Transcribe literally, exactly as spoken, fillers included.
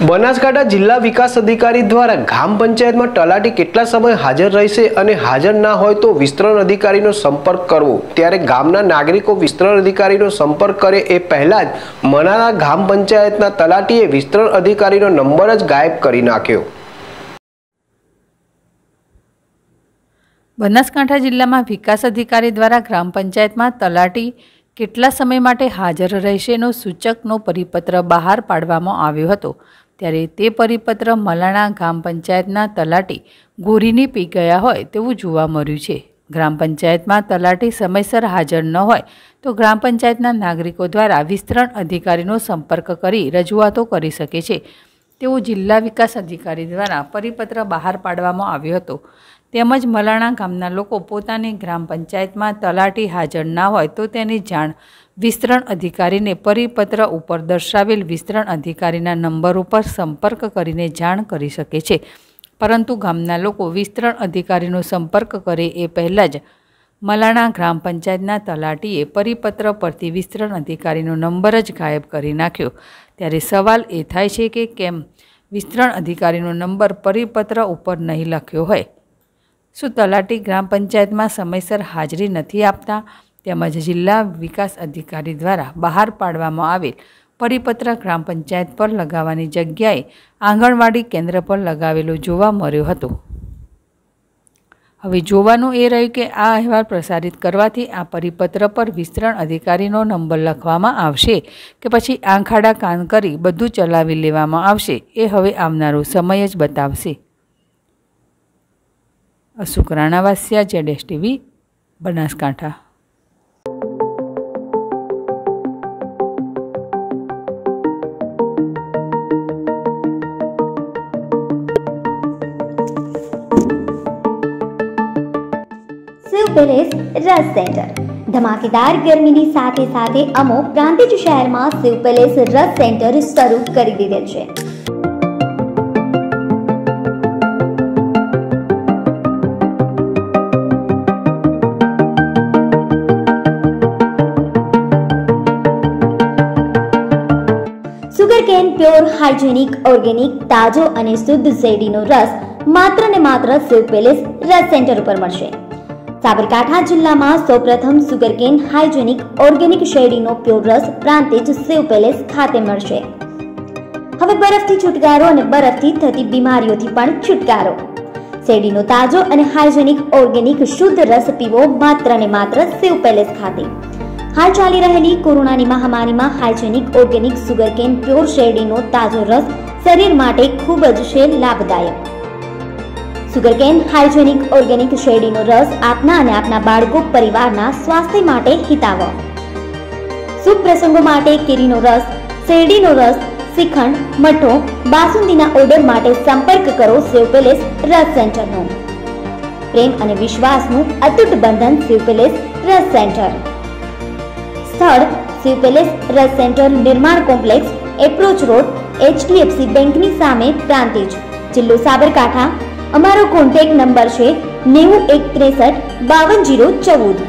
बनासकांठा जिला विकास अधिकारी द्वारा ग्राम पंचायत में तलाटी केटला समय हाजर रहेशे अने हाजर ना होय तो विस्तरण अधिकारी नो संपर्क करवो। त्यारे गामना नागरिकों विस्तरण अधिकारी नो संपर्क करे ए पहेला ज मनाना ग्राम पंचायतना तलाटीए विस्तरण अधिकारी नो नंबर ज गायब करी नाख्यो। बनासकांठा जिल्लामां विकास अधिकारी द्वारा ग्राम पंचायतमां तलाटी केटला समय माटे हाजर रहेशेनो सूचकनो परिपत्र बहार पाडवामां आव्यो हतो। त्यारे ते परिपत्र मलाणा ग्राम पंचायतना तलाटी गोरीनी पी गया होय तेवुं जोवा मळ्युं छे। ग्राम पंचायतमां तलाटी समयसर हाजर न होय तो ग्राम पंचायतना नागरिको द्वारा विस्तरण अधिकारीनो संपर्क करी रजूआतो करी शके छे तेवुं जिल्ला विकास अधिकारी द्वारा परिपत्र बहार पाडवामां आव्यो हतो। તેમજ મલાણા ગામના લોકો પોતાની ગ્રામ પંચાયતમાં તલાટી હાજર ના હોય તો તેની જાણ વિસ્તરણ અધિકારીને પરિપત્ર ઉપર દર્શાવેલ વિસ્તરણ અધિકારીના નંબર ઉપર સંપર્ક કરીને જાણ કરી શકે છે, પરંતુ ગામના લોકો વિસ્તરણ અધિકારીનો સંપર્ક કરે એ પહેલાં જ મલાણા ગ્રામ પંચાયતના તલાટીએ પરિપત્ર પરથી વિસ્તરણ અધિકારીનો નંબર જ ગાયબ કરી નાખ્યો। ત્યારે સવાલ એ થાય છે કે કેમ વિસ્તરણ અધિકારીનો નંબર પરિપત્ર ઉપર નહીં લખ્યો હોય? શું તલાટી ગ્રામ પંચાયતમાં સમયસર હાજરી નથી આપતા? તેમજ જિલ્લા વિકાસ અધિકારી દ્વારા બહાર પાડવામાં આવેલ પરિપત્ર ગ્રામ પંચાયત પર લગાવવાની જગ્યાએ આંગણવાડી કેન્દ્ર પર લગાવેલો જોવા મળ્યો હતો। હવે જોવાનું એ રહ્યું કે આ અહેવાલ પ્રસારિત કરવાથી આ પરિપત્ર પર વિસ્તરણ અધિકારીનો નંબર લખવામાં આવશે કે પછી આંખાડા કાન કરી બધું ચલાવી લેવામાં આવશે, એ હવે આવનારો સમય જ બતાવશે। Ashok Ranavasiya, Z S TV, Banaskantha. Shiv palace रस सेंटर धमाकेदार गर्मीनी साथे साथे अमो प्रांतिज शहरमां शिवपेलेस रस सेंटर शरू करी दीधेल छे। કેન પ્યોર હાઇજેનિક ઓર્ગેનિક તાજો અને શુદ્ધ શેરડીનો રસ માત્ર ને માત્ર શિવ પેલેસ રસ સેન્ટર ઉપર મળશે। સાબરકાંઠા જિલ્લામાં સૌપ્રથમ સુગરકેન હાઇજેનિક ઓર્ગેનિક શેરડીનો પ્યોર રસ પ્રાંતિજ શિવ પેલેસ ખાતે મળશે। હવે બરફથી છુટકારો અને બરફથી થતી બીમારીઓથી પણ છુટકારો। શેરડીનો તાજો અને હાઇજેનિક ઓર્ગેનિક શુદ્ધ રસ પીવો માત્ર ને માત્ર શિવ પેલેસ ખાતે। हाल चाली रहेली कोरोनानी महामारी में हाइजेनिक ऑर्गेनिक सुगरकेन प्योर शेरडीनो ताजो रस शरीर माटे खूब ज छे लाभदायक। सुगरकेन हाइजेनिक ऑर्गेनिक शेरडीनो रस आपना अने आपना बाळको परिवारना स्वास्थ्य माटे हिताव। शुभ प्रसंगो माटे केरीनो रस, शेरडीनो रस, श्रीखंड, मठो, बासुंदीना ऑर्डर माटे संपर्क करो शिव पेलेस रस सेंटरनो। प्रेम अने विश्वासनु अतूट बंधन शिव पेलेस रस सेंटर। સ્થળ શિવ પેલેસ રસ સેન્ટર નિર્માણ કોમ્પ્લેક્સ, એપ્રોચ રોડ, એચડીએફસી બેંકની સામે, પ્રાંતિજ, જિલ્લો સાબરકાંઠા। અમારો કોન્ટેક્ટ નંબર છે નેવું એક ત્રેસઠ બાવન જીરો ચૌદ।